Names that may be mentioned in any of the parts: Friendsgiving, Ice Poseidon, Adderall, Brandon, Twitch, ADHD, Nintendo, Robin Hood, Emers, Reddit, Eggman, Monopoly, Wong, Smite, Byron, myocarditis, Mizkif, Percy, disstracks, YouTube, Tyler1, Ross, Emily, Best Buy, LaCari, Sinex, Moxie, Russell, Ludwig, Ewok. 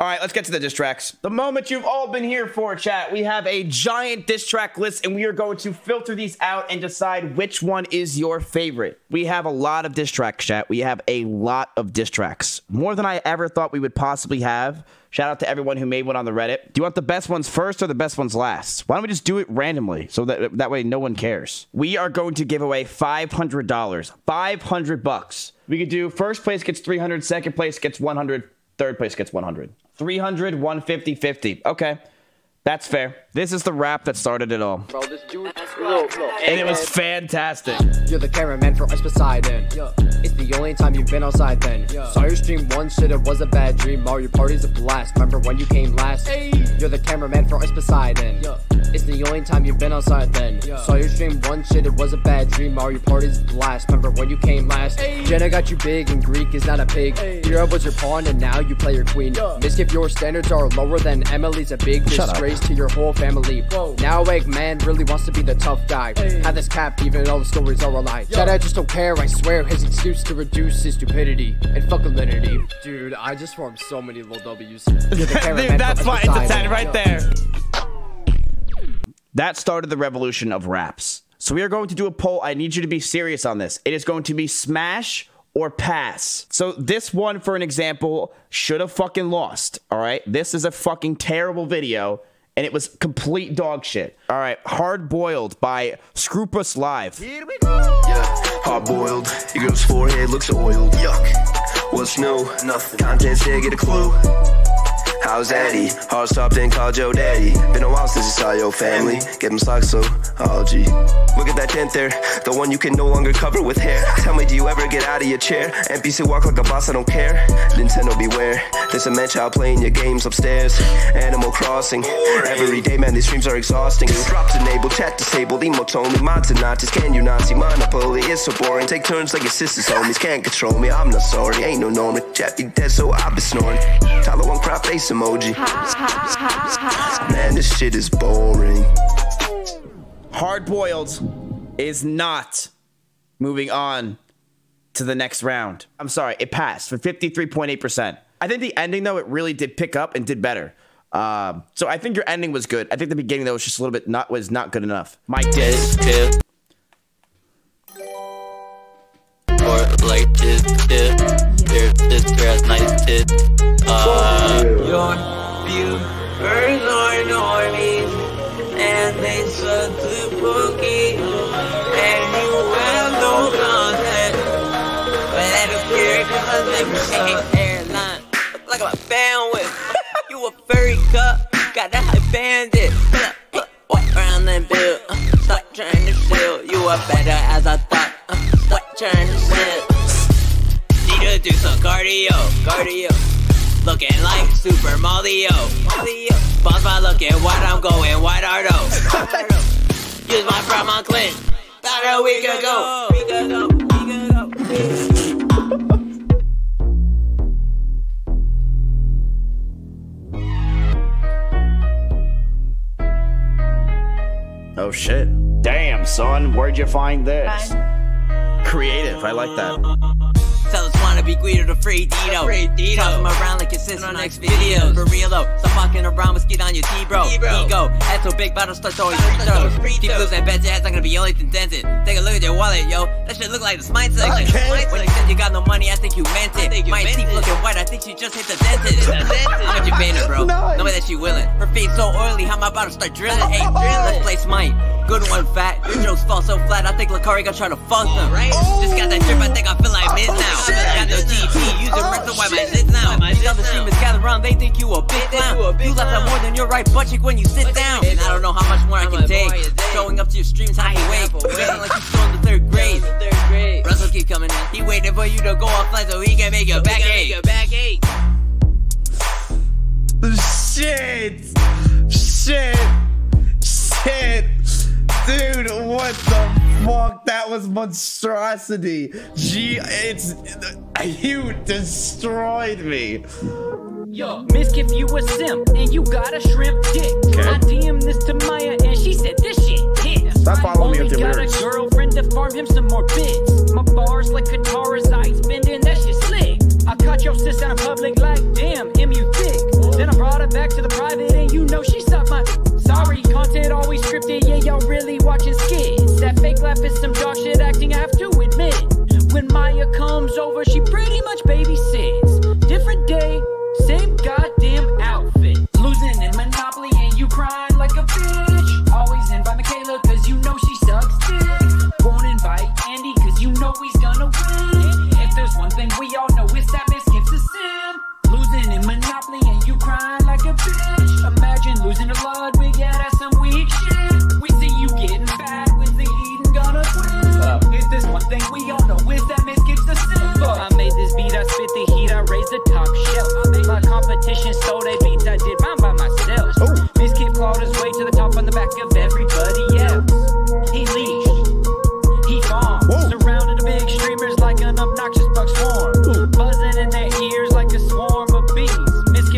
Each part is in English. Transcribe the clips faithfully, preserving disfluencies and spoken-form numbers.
All right, let's get to the diss tracks. The moment you've all been here for, chat. We have a giant diss track list, and we are going to filter these out and decide which one is your favorite. We have a lot of diss tracks, chat. We have a lot of diss tracks. More than I ever thought we would possibly have. Shout out to everyone who made one on the Reddit. Do you want the best ones first or the best ones last? Why don't we just do it randomly so that, that way no one cares? We are going to give away five hundred dollars. five hundred bucks. We could do first place gets three hundred, second place gets one hundred, third place gets one hundred. three hundred, one fifty, fifty. Okay. That's fair. This is the rap that started it all. Bro, this dude, bro, bro. And it was fantastic. You're the cameraman for Ice Poseidon. Yeah. It's the only time you've been outside then. Yeah. Saw your stream once, shit, it was a bad dream. Mario Party's a blast. Remember when you came last? Hey. You're the cameraman for Ice Poseidon. Yeah. It's the only time you've been outside then. Yeah. Saw your stream once, shit, it was a bad dream. Mario Party's a blast. Remember when you came last? Hey. Jenna got you big and Greek is not a pig. Hey. Hero was your pawn and now you play your queen. Yeah. Mizkif, your standards are lower than Emily's a big disgrace to your whole family. Whoa. Now Eggman really wants to be the tough guy. Hey. Had this cap even though the stories are a lie. Chad, I just don't care, I swear. His excuse to reduce his stupidity and fuck alinity. Dude, I just formed so many little W's. Dude, that's why it's a ten right there. That started the revolution of raps. So we are going to do a poll. I need you to be serious on this. It is going to be smash or pass. So this one, for an example, should have fucking lost. All right? This is a fucking terrible video. And it was complete dog shit. All right, Hard Boiled by Scrupus Live. Here we go. Yeah, hard boiled. Your girl's forehead looks oiled. Yuck. What's new? Nothing. Content's there, get a clue. How's daddy? Hard stop, then call Joe daddy. Been a while since I saw your family. Get him socks, so oh gee. Look at that dent there, the one you can no longer cover with hair. Tell me, do you ever get out of your chair? N P C walk like a boss, I don't care. Nintendo beware, there's a man child playing your games upstairs. Animal Crossing, every day man, these streams are exhausting. Drops enabled, chat disabled, emotes only, mods and Nazis. Can you not see Monopoly? It's so boring. Take turns like your sisters, homies. Can't control me, I'm not sorry. Ain't no normal, chat be dead, so I've been snoring. Tyler one crop face emoji. Man, this shit is boring. Hard Boiled is not moving on to the next round. I'm sorry, it passed for fifty-three point eight percent. I think the ending, though, it really did pick up and did better. Um, so I think your ending was good. I think the beginning, though, was just a little bit not was not good enough. My diss dip. Or like diss dip. There's this dress nice dip. Uh, your view. Birds are normies. And they suck the boogie. And you have no content. But I don't care cause they were airline. Like I'm a bandwidth. You a furry cup. Got that high bandit. What around that bill? Stop trying to steal. You are better as I thought. Stop trying to steal. Need to do some cardio. Cardio. Looking like Super Mario. Mario. Boss by looking wide, I'm going wide ardo. Use my from on Clint. About a week ago. We could go. We could go. Oh shit. Damn, son. Where'd you find this? Fine. Creative. I like that. Sellers wanna be Guido the free Dito. Toss him around like your sister on next videos. For real though, stop fucking around with skeet on your T-bro. Ego, head so big, bottle starts always free throws. Keep losing bets, your head's not gonna be only contented. Take a look at your wallet, yo. That shit look like the Smite section. When you said you got no money, I think you meant it. My teeth looking white, I think she just hit the dentist. How much you paying her, bro? No way that she willing. Her feet so oily, how my bottle start drilling. Hey, let's play Smite. Good one, fat. Your jokes fall so flat, I think LaCari gonna try to fuck them. Just got that drip, I think I feel like Miz now. Shit. Got no G P, use oh, the why my shit now. These other streamers gather round, they think you a bit now. You left out more than your right butt cheek when you sit down. And I don't know how much more I can take. Showing up to your streams, how you wait. Feeling like you're still in the third grade. Russell keep coming in. He waiting for you to go offline so he can make your back ache. Shit. Shit. Shit. Dude, what the fuck, that was monstrosity. Gee, it's you destroyed me. Yo, Mizkif, you a simp and you got a shrimp dick. Okay. I D M'd this to Maya and she said this shit hit. Stop following me up to lyrics. I got a girlfriend to farm him some more bits. My bars like guitars, I bending, that shit slick. I caught your sis out in public like damn, M you thick. brought her back to the private, and you know she sucked my. Sorry, content always scripted, yeah, y'all really watching skits. That fake laugh is some dog shit acting, I have to admit. When Maya comes over, she pretty much babysits. Different day, same goddamn outfit. Losing in Monopoly, and you crying like a bitch. Always invite Michaela, cause you know she sucks dick. Won't invite Andy, cause you know he's gonna win. If there's one thing we all know, it's that Mizkif's a sim. Losing in Monopoly and you crying like a bitch. Imagine losing to Ludwig, yeah, that's some weak shit. We see you getting bad, when's the Eden gonna quit? If there's one thing we all know, is that Mizkif's the sim. I made this beat, I spit the heat, I raised the top shelf. I made my competition, stole they beats, I did mine by myself. Mizkif clawed his way to the top on the back of everybody else. He leashed, he fawned, surrounded the big streamers like an obnoxious buck swarm. Buzzing in their ears like a swarm.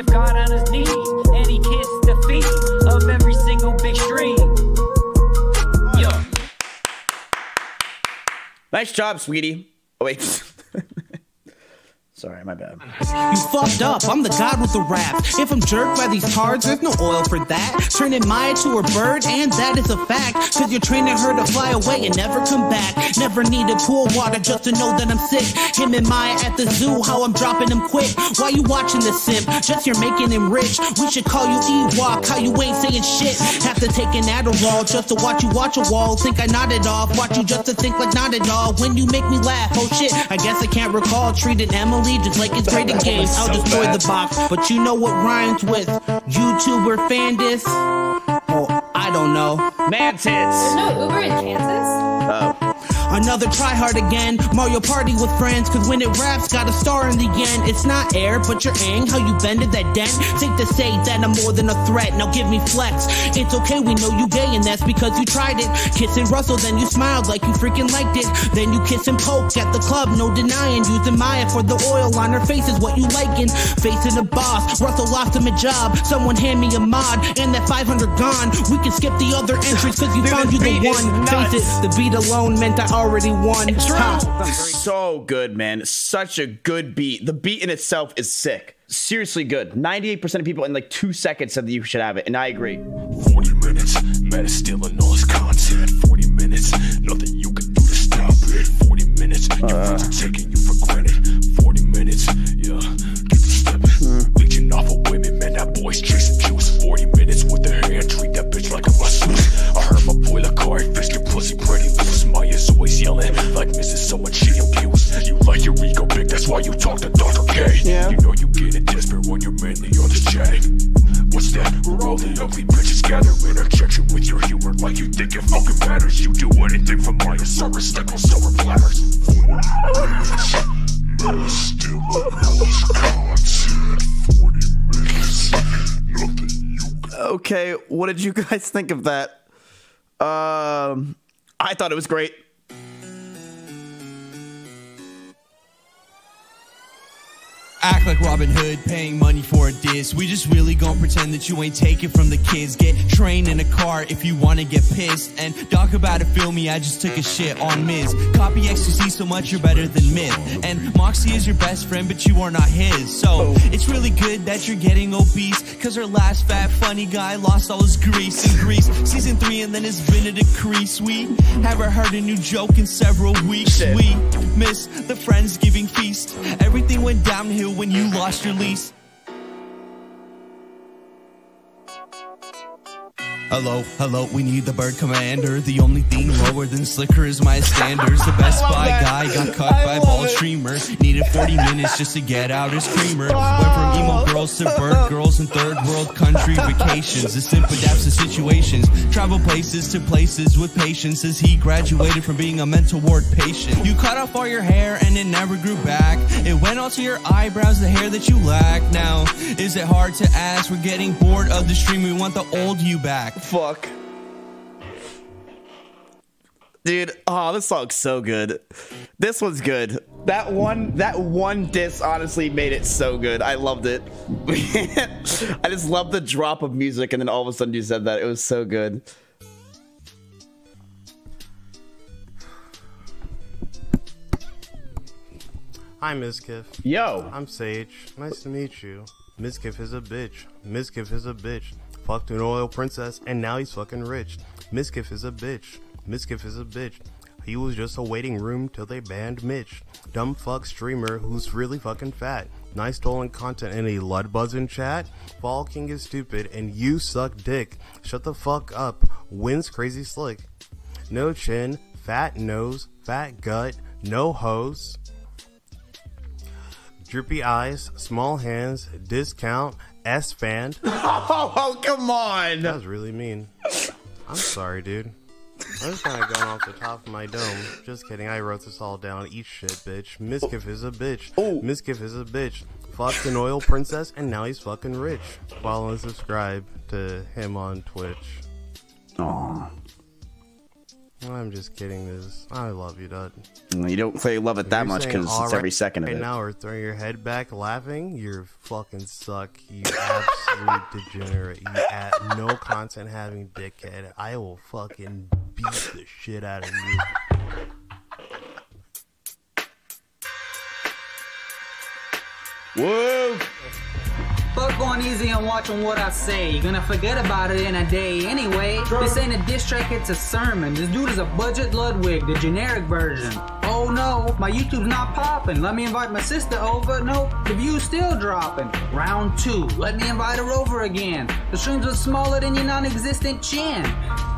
God on his knees, and he kissed the feet of every single big stream. Yo. Nice job, sweetie. Oh, wait. Sorry, my bad. You fucked up, I'm the god with the rap. If I'm jerked by these cards, there's no oil for that. Turning Maya to a bird, and that is a fact. Cause you're training her to fly away and never come back. Never needed cool water just to know that I'm sick. Him and Maya at the zoo, how I'm dropping him quick. Why you watching this simp? Just you're making him rich. We should call you Ewok, how you ain't saying shit. Have to take an Adderall just to watch you watch a wall. Think I nodded off, watch you just to think like not at all. When you make me laugh, oh shit, I guess I can't recall. Treated Emily just like it's trading games. I'll destroy the box, but you know what rhymes with YouTuber fan disc? Oh, I don't know. Man tits. There's no Uber in Kansas. Oh. Another try hard again, Mario Party with friends. Cause when it raps, got a star in the end. It's not air, but your ang, how you bended that dent. Think to say that I'm more than a threat, now give me flex. It's okay, we know you gay, and that's because you tried it. Kissing Russell, then you smiled like you freaking liked it. Then you kiss and poke at the club, no denying. Using Maya for the oil on her face is what you liking. Facing the boss, Russell lost him a job. Someone hand me a mod, and that five hundred gone. We can skip the other entries, cause you found you the one. Face it, the beat alone meant I already won. So good, man. Such a good beat. The beat in itself is sick. Seriously good. ninety-eight percent of people in like two seconds said that you should have it, and I agree. forty minutes, man is still in all his content. forty minutes, nothing you can do to stop it. forty minutes, uh, your friends are taking you for granted. forty minutes, yeah, keep stepping. Leeching off of women, man, that boy's chasing juice. forty minutes with a hand, treat that bitch like a Russell. I heard my boy LaCari fist your pussy pretty loose. Maya's always yelling like Missus Someone she abused. You like your ego big, that's why you talk to Doctor K. Yeah. You know you get it desperate when you're mainly on this jack. What's that? We're all the ugly bitches gathering. Objection with your humor like you think it fucking matters. You do anything for Maya's service, like on silver platters. forty minutes, man, still in this content. forty minutes, nothing you can. Okay, what did you guys think of that? Um, I thought it was great. Act like Robin Hood, paying money for a diss. We just really gonna pretend that you ain't taking from the kids. Get trained in a car if you wanna get pissed. And talk about it, feel me, I just took a shit on Miz. Copy ecstasy so much, you're better than myth. And Moxie is your best friend, but you are not his. So, it's really good that you're getting obese. Cause her last fat funny guy lost all his grease in Greece. Season three and then it's been a decrease. We haven't heard a new joke in several weeks. Shit. We missed the Friendsgiving feast. Everything went downhill when you lost your lease. Hello, hello, we need the bird commander. The only thing lower than Slicker is my standards. The Best Buy that. guy got cut I by a bald streamer. Needed forty minutes just to get out his creamer. Wow. Went from emo girls to bird girls and third world country vacations. The simp adapts to situations. Travel places to places with patience as he graduated from being a mental ward patient. You cut off all your hair and it never grew back. It went all to your eyebrows, the hair that you lack. Now, is it hard to ask? We're getting bored of the stream. We want the old you back. Fuck. Dude, oh, this song's so good. This one's good. That one, that one diss honestly made it so good. I loved it. I just love the drop of music and then all of a sudden you said that. It was so good. Hi, Mizkif. Yo. I'm Sage. Nice to meet you. Mizkif is a bitch. Mizkif is a bitch. Fucked an oil princess and now he's fucking rich. Mizkif is a bitch. Mizkif is a bitch. He was just a waiting room till they banned Mitch. Dumb fuck streamer who's really fucking fat. Nice stolen content and a lud buzz in chat. Fall King is stupid and you suck dick. Shut the fuck up. Wins crazy slick. No chin. Fat nose. Fat gut. No hose. Droopy eyes, small hands, discount, S-band. Oh, come on! That was really mean. I'm sorry, dude. I'm just kind of going off the top of my dome. Just kidding, I wrote this all down. Eat shit, bitch. Mizkif is a bitch. Mizkif is a bitch. Fucked an oil princess, and now he's fucking rich. Follow and subscribe to him on Twitch. Aww. I'm just kidding, this. I love you, Dud. You don't say love it that much because it's right, every second of it. Right now, or throwing your head back laughing, you fucking suck. You absolute degenerate. You at no content having dickhead. I will fucking beat the shit out of you. Whoa! Fuck on easy and watching what I say. You're gonna forget about it in a day anyway. True. This ain't a diss track, it's a sermon. This dude is a budget Ludwig, the generic version. Oh no, my YouTube's not popping. Let me invite my sister over. Nope, the view's still dropping. Round two, let me invite her over again. The streams are smaller than your non-existent chin.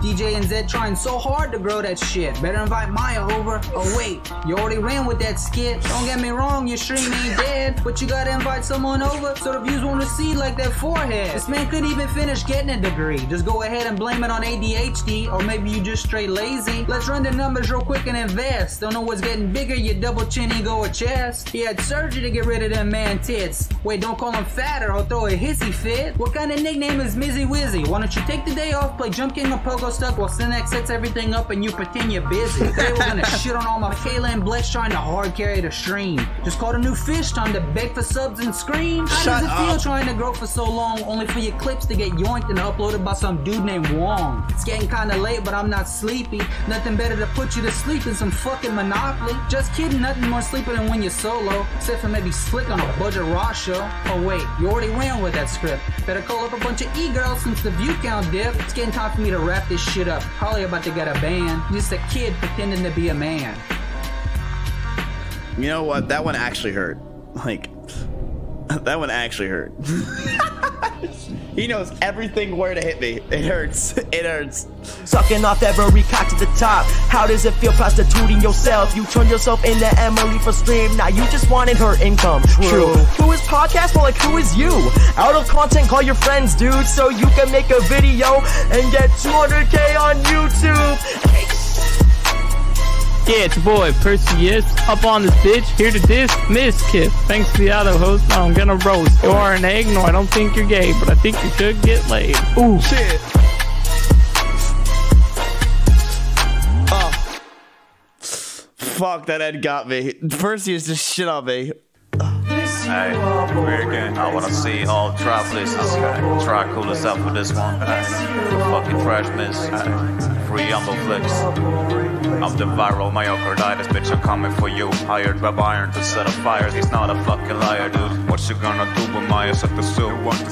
D J and Zed trying so hard to grow that shit. Better invite Maya over. Oh wait, you already ran with that skit. Don't get me wrong, your stream ain't dead, but you gotta invite someone over so the views won't recede like their forehead. This man couldn't even finish getting a degree. Just go ahead and blame it on A D H D, or maybe you just straight lazy. Let's run the numbers real quick and invest. Don't know what's getting bigger, your double chin, ego, or chest. He had surgery to get rid of them man tits. Wait, don't call him fat or I'll throw a hissy fit. What kind of nickname is Mizzy Wizzy? Why don't you take the day off, play Jump King or Pogo Stuck while Sinex sets everything up and you pretend you're busy. Today we're gonna shit on all my Kayla and Blex trying to hard carry the stream. Just caught a new fish, time to beg for subs and scream. How Shut does it feel up. trying to grow for so long only for your clips to get yoinked and uploaded by some dude named Wong? It's getting kinda late but I'm not sleepy. Nothing better to put you to sleep than some fucking Monopoly. Just kidding, nothing more sleepy than when you're solo. Except for maybe Slick on a budget Ross show. Oh wait, you already ran with that script. Better call up a bunch of e-girls since the view count dipped. It's getting time for me to wrap this shit up. Probably about to get a ban. Just a kid pretending to be a man. You know what? That one actually hurt. Like, that one actually hurt. He knows everything where to hit me. It hurts. It hurts. Sucking off every cock to the top. How does it feel prostituting yourself? You turned yourself into Emily for stream. Now you just wanted her income. True. True. Who is podcast? Well, like, who is you? Out of content, call your friends, dude. So you can make a video and get two hundred K on YouTube. Yeah, it's your boy, Percy, yes, up on this bitch, here to diss, Mizkif. Thanks to the auto host, I'm gonna roast. You are an egg, no, I don't think you're gay, but I think you should get laid. Ooh. Shit. Oh. Fuck, that head got me. Percy is just shit on me. Hey, American, I wanna see all tri listeners try cool us out for this one. Fucking trash miss. Free humble flicks. I'm the viral myocarditis, bitch, I'm coming for you. Hired by Byron to set up fires, he's not a fucking liar, dude. What you gonna do with Maya's at the zoo?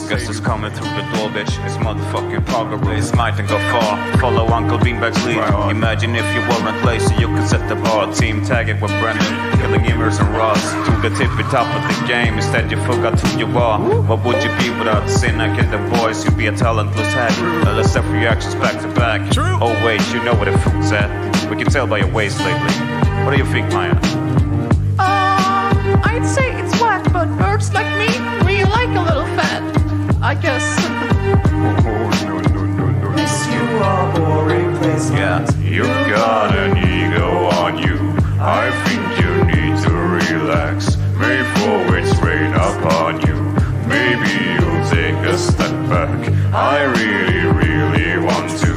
Guess it's coming through the door, bitch. It's motherfucking probably Smite and go far. Follow Uncle Beanbag's lead. Imagine if you weren't lazy, you could set the bar. Team tag it with Brandon, killing Emers and Ross. To the tippy top of the game. Instead you forgot who you are. What would you be without Sin? I get the voice, you'd be a talentless head. Now let's have reactions back to back. True. Oh wait, you know where the fruit's at. We can tell by your waist lately. What do you think, Maya? Uh, I'd say it's whack, but nerds like me, we like a little fat, I guess. Oh, no, no, no, no. Yes, you are boring place. Yeah, you got an ego on you. I think you need to relax. May forward's rain upon you. Maybe you'll take a step back. I really, really want to.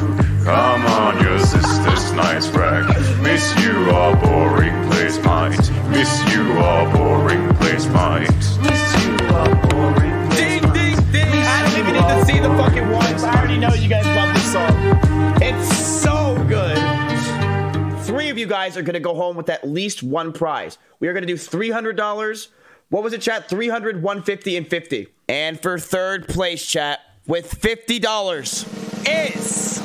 Come on, your sister's nice rack. Miss you, our boring place might. Miss you, our boring place might. Miss you, our boring place might. Ding, ding, ding. I don't even need to see the fucking ones. I already know you guys love this song. It's so good. Three of you guys are going to go home with at least one prize. We are going to do three hundred dollars, What was it, chat? three hundred, one fifty, and fifty. And for third place, chat, with fifty dollars is...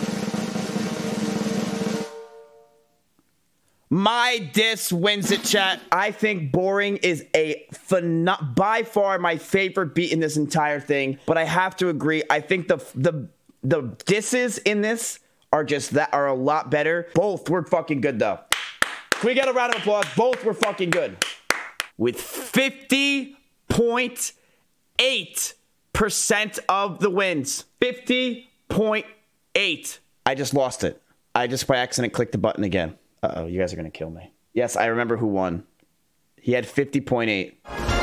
My Dis wins it, chat. I think Boring is a phenom- by far my favorite beat in this entire thing. But I have to agree, I think the the the disses in this are just that are a lot better. Both were fucking good, though. Can we get a round of applause? Both were fucking good. With fifty point eight percent of the wins. fifty point eight. I just lost it. I just by accident clicked the button again. Uh-oh, you guys are going to kill me. Yes, I remember who won. He had fifty point eight.